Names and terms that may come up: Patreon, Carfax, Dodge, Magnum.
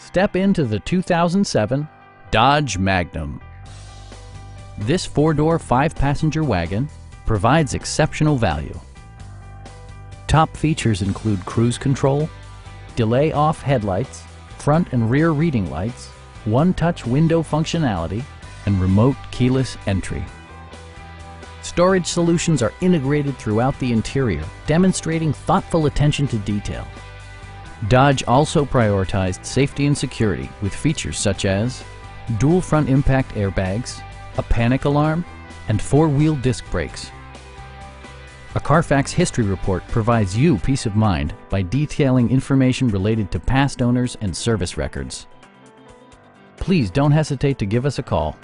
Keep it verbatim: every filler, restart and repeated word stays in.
Step into the two thousand seven Dodge Magnum. This four-door, five-passenger wagon provides exceptional value. Top features include cruise control, delay-off headlights, front and rear reading lights, one-touch window functionality, and remote keyless entry. Storage solutions are integrated throughout the interior, demonstrating thoughtful attention to detail. Dodge also prioritized safety and security with features such as dual front impact airbags, a panic alarm, and four-wheel disc brakes. A Carfax history report provides you peace of mind by detailing information related to past owners and service records. Please don't hesitate to give us a call.